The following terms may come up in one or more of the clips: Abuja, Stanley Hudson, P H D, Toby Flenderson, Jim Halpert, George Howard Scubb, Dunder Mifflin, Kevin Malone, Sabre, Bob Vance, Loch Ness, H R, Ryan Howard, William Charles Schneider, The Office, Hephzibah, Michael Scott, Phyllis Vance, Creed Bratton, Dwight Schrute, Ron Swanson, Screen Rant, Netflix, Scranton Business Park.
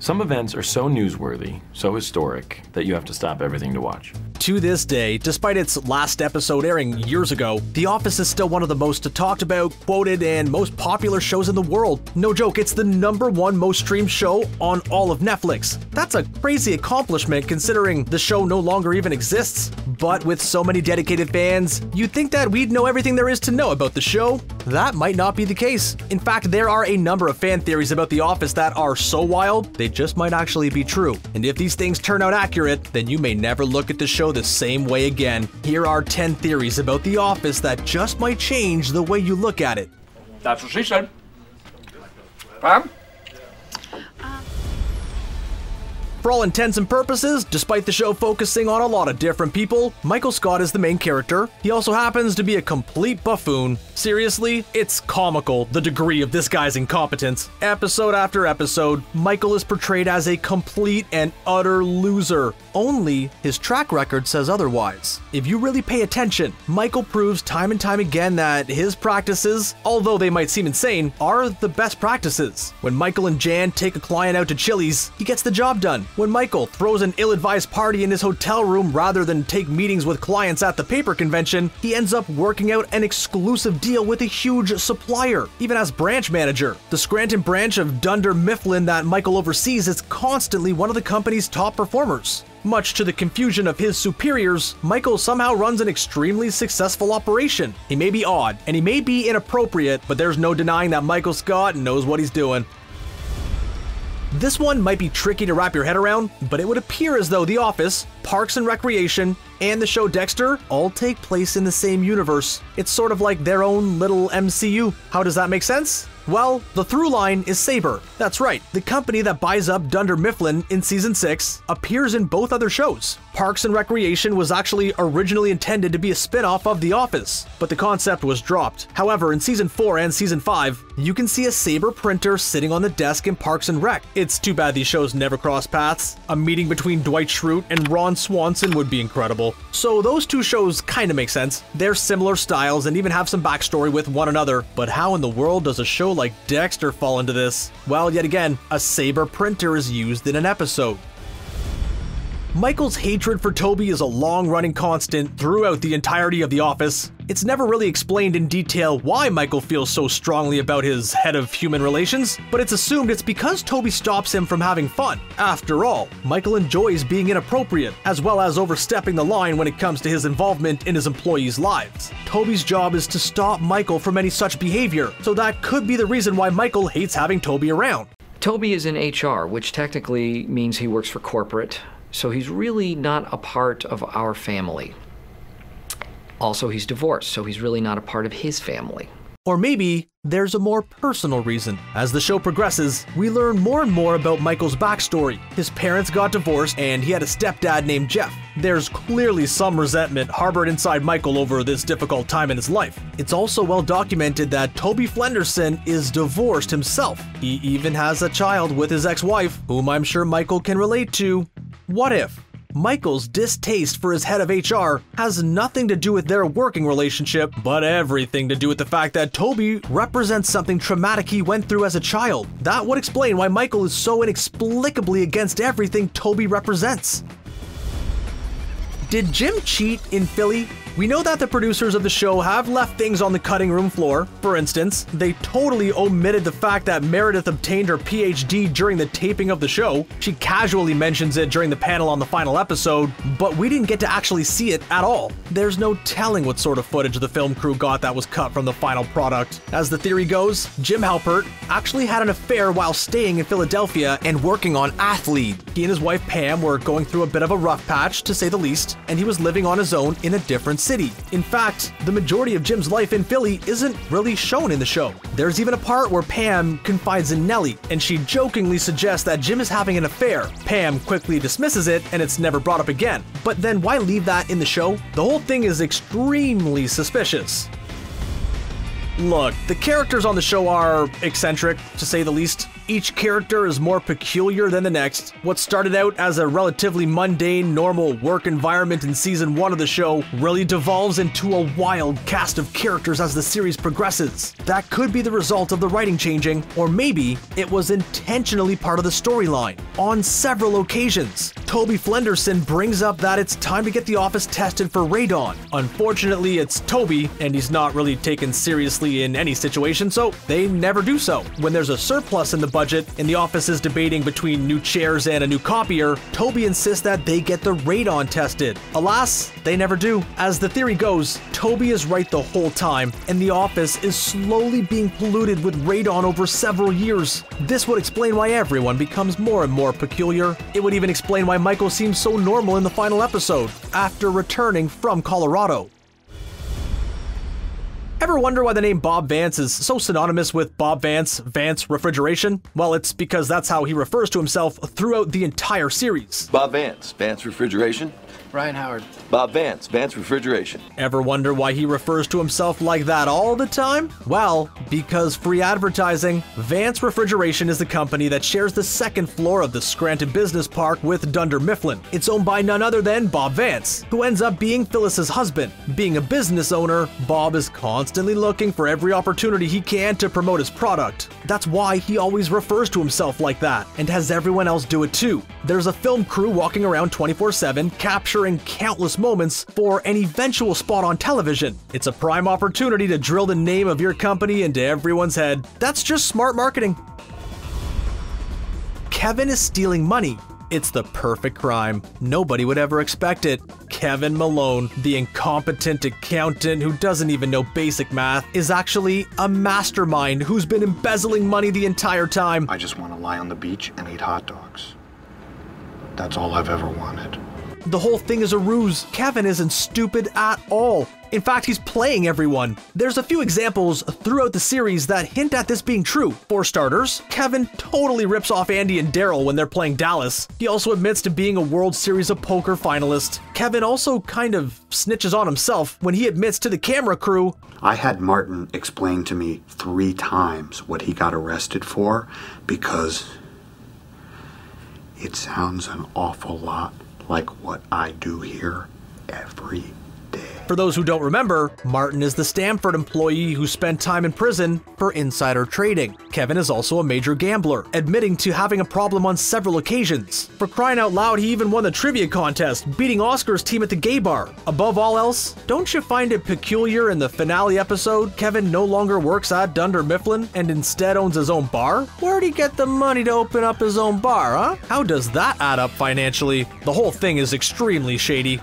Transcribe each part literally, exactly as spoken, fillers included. Some events are so newsworthy, so historic, that you have to stop everything to watch. To this day, despite its last episode airing years ago, The Office is still one of the most talked about, quoted, and most popular shows in the world. No joke, it's the number one most streamed show on all of Netflix. That's a crazy accomplishment considering the show no longer even exists. But with so many dedicated fans, you'd think that we'd know everything there is to know about the show. That might not be the case. In fact, there are a number of fan theories about The Office that are so wild, they just might actually be true. And if these things turn out accurate, then you may never look at the show the same way again. Here are ten theories about The Office that just might change the way you look at it. That's what she said. Pam? Uh. For all intents and purposes, despite the show focusing on a lot of different people, Michael Scott is the main character. He also happens to be a complete buffoon. Seriously, it's comical, the degree of this guy's incompetence. Episode after episode, Michael is portrayed as a complete and utter loser. Only his track record says otherwise. If you really pay attention, Michael proves time and time again that his practices, although they might seem insane, are the best practices. When Michael and Jan take a client out to Chili's, he gets the job done. When Michael throws an ill-advised party in his hotel room rather than take meetings with clients at the paper convention, he ends up working out an exclusive deal with a huge supplier, even as branch manager. The Scranton branch of Dunder Mifflin that Michael oversees is constantly one of the company's top performers. Much to the confusion of his superiors, Michael somehow runs an extremely successful operation. He may be odd, and he may be inappropriate, but there's no denying that Michael Scott knows what he's doing. This one might be tricky to wrap your head around, but it would appear as though The Office, Parks and Recreation, and the show Dexter all take place in the same universe. It's sort of like their own little M C U. How does that make sense? Well, the through line is Sabre. That's right, the company that buys up Dunder Mifflin in season six appears in both other shows. Parks and Recreation was actually originally intended to be a spin-off of The Office, but the concept was dropped. However, in season four and season five, you can see a Sabre printer sitting on the desk in Parks and Rec. It's too bad these shows never cross paths. A meeting between Dwight Schrute and Ron Swanson would be incredible. So those two shows kinda make sense. They're similar styles and even have some backstory with one another, but how in the world does a show like Dexter fall into this? Well, yet again, a Sabre printer is used in an episode. Michael's hatred for Toby is a long-running constant throughout the entirety of The Office. It's never really explained in detail why Michael feels so strongly about his head of human relations, but it's assumed it's because Toby stops him from having fun. After all, Michael enjoys being inappropriate, as well as overstepping the line when it comes to his involvement in his employees' lives. Toby's job is to stop Michael from any such behavior, so that could be the reason why Michael hates having Toby around. Toby is in H R, which technically means he works for corporate, so he's really not a part of our family. Also, he's divorced, so he's really not a part of his family. Or maybe there's a more personal reason. As the show progresses, we learn more and more about Michael's backstory. His parents got divorced, and he had a stepdad named Jeff. There's clearly some resentment harbored inside Michael over this difficult time in his life. It's also well documented that Toby Flenderson is divorced himself. He even has a child with his ex-wife, whom I'm sure Michael can relate to. What if Michael's distaste for his head of H R has nothing to do with their working relationship, but everything to do with the fact that Toby represents something traumatic he went through as a child? That would explain why Michael is so inexplicably against everything Toby represents. Did Jim cheat in Philly? We know that the producers of the show have left things on the cutting room floor. For instance, they totally omitted the fact that Meredith obtained her P H D during the taping of the show. She casually mentions it during the panel on the final episode, but we didn't get to actually see it at all. There's no telling what sort of footage the film crew got that was cut from the final product. As the theory goes, Jim Halpert actually had an affair while staying in Philadelphia and working on Athlete. He and his wife Pam were going through a bit of a rough patch, to say the least, and he was living on his own in a different city. In fact, the majority of Jim's life in Philly isn't really shown in the show. There's even a part where Pam confides in Nellie, and she jokingly suggests that Jim is having an affair. Pam quickly dismisses it, and it's never brought up again. But then why leave that in the show? The whole thing is extremely suspicious. Look, the characters on the show are eccentric, to say the least. Each character is more peculiar than the next. What started out as a relatively mundane, normal work environment in season one of the show really devolves into a wild cast of characters as the series progresses. That could be the result of the writing changing, or maybe it was intentionally part of the storyline. On several occasions, Toby Flenderson brings up that it's time to get The Office tested for radon. Unfortunately, it's Toby, and he's not really taken seriously in any situation, so they never do so. When there's a surplus in the budget and The Office is debating between new chairs and a new copier, Toby insists that they get the radon tested. Alas, they never do. As the theory goes, Toby is right the whole time, and The Office is slowly being polluted with radon over several years. This would explain why everyone becomes more and more peculiar. It would even explain why Michael seems so normal in the final episode, after returning from Colorado. Ever wonder why the name Bob Vance is so synonymous with Bob Vance, Vance Refrigeration? Well, it's because that's how he refers to himself throughout the entire series. Bob Vance, Vance Refrigeration. Ryan Howard. Bob Vance, Vance Refrigeration. Ever wonder why he refers to himself like that all the time? Well, because free advertising. Vance Refrigeration is the company that shares the second floor of the Scranton Business Park with Dunder Mifflin. It's owned by none other than Bob Vance, who ends up being Phyllis's husband. Being a business owner, Bob is constantly looking for every opportunity he can to promote his product. That's why he always refers to himself like that, and has everyone else do it too. There's a film crew walking around twenty-four seven, capturing countless moments for an eventual spot on television. It's a prime opportunity to drill the name of your company into everyone's head. That's just smart marketing. Kevin is stealing money. It's the perfect crime. Nobody would ever expect it. Kevin Malone, the incompetent accountant who doesn't even know basic math, is actually a mastermind who's been embezzling money the entire time. I just want to lie on the beach and eat hot dogs. That's all I've ever wanted. The whole thing is a ruse. Kevin isn't stupid at all. In fact, he's playing everyone. There's a few examples throughout the series that hint at this being true. For starters, Kevin totally rips off Andy and Daryl when they're playing Dallas. He also admits to being a World Series of Poker finalist. Kevin also kind of snitches on himself when he admits to the camera crew, I had Martin explain to me three times what he got arrested for because it sounds an awful lot like what I do here every day. For those who don't remember, Martin is the Stanford employee who spent time in prison for insider trading. Kevin is also a major gambler, admitting to having a problem on several occasions. For crying out loud, he even won the trivia contest, beating Oscar's team at the gay bar. Above all else, don't you find it peculiar in the finale episode, Kevin no longer works at Dunder Mifflin and instead owns his own bar? Where'd he get the money to open up his own bar, huh? How does that add up financially? The whole thing is extremely shady.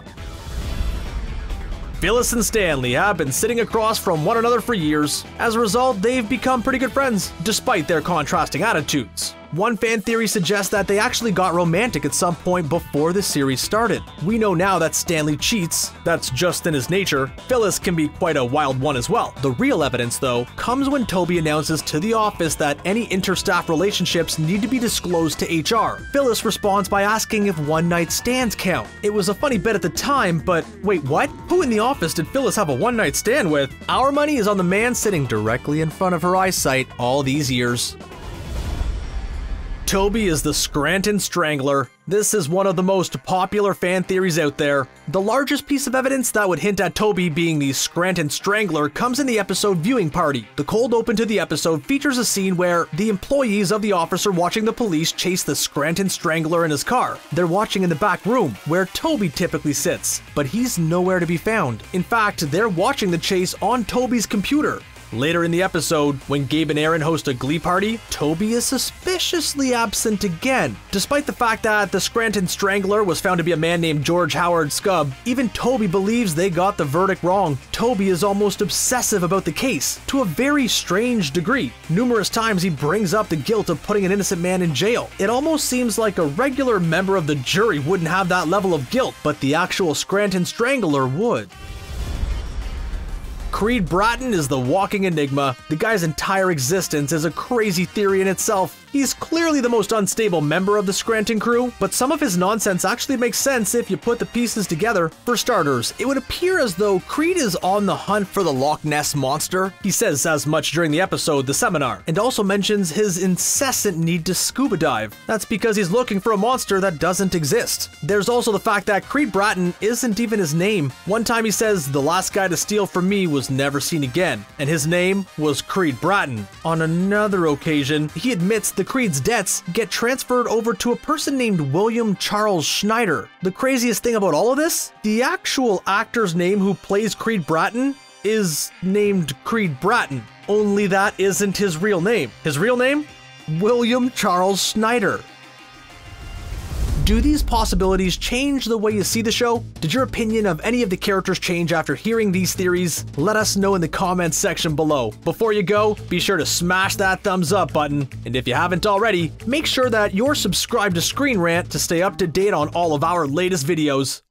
Phyllis and Stanley have been sitting across from one another for years. As a result, they've become pretty good friends, despite their contrasting attitudes. One fan theory suggests that they actually got romantic at some point before the series started. We know now that Stanley cheats. That's just in his nature. Phyllis can be quite a wild one as well. The real evidence, though, comes when Toby announces to the office that any interstaff relationships need to be disclosed to H R. Phyllis responds by asking if one-night stands count. It was a funny bit at the time, but wait, what? Who in the office did Phyllis have a one-night stand with? Our money is on the man sitting directly in front of her eyesight all these years. Toby is the Scranton Strangler. This is one of the most popular fan theories out there. The largest piece of evidence that would hint at Toby being the Scranton Strangler comes in the episode Viewing Party. The cold open to the episode features a scene where the employees of the office are watching the police chase the Scranton Strangler in his car. They're watching in the back room, where Toby typically sits, but he's nowhere to be found. In fact, they're watching the chase on Toby's computer. Later in the episode, when Gabe and Aaron host a glee party, Toby is suspiciously absent again. Despite the fact that the Scranton Strangler was found to be a man named George Howard Scubb, even Toby believes they got the verdict wrong. Toby is almost obsessive about the case, to a very strange degree. Numerous times he brings up the guilt of putting an innocent man in jail. It almost seems like a regular member of the jury wouldn't have that level of guilt, but the actual Scranton Strangler would. Creed Bratton is the walking enigma. The guy's entire existence is a crazy theory in itself. He's clearly the most unstable member of the Scranton crew, but some of his nonsense actually makes sense if you put the pieces together. For starters, it would appear as though Creed is on the hunt for the Loch Ness monster. He says as much during the episode The Seminar, and also mentions his incessant need to scuba dive. That's because he's looking for a monster that doesn't exist. There's also the fact that Creed Bratton isn't even his name. One time he says, "The last guy to steal from me was never seen again," and his name was Creed Bratton. On another occasion, he admits the Creed's debts get transferred over to a person named William Charles Schneider. The craziest thing about all of this? The actual actor's name who plays Creed Bratton is named Creed Bratton, only that isn't his real name. His real name? William Charles Schneider. Do these possibilities change the way you see the show? Did your opinion of any of the characters change after hearing these theories? Let us know in the comments section below. Before you go, be sure to smash that thumbs up button, and if you haven't already, make sure that you're subscribed to Screen Rant to stay up to date on all of our latest videos.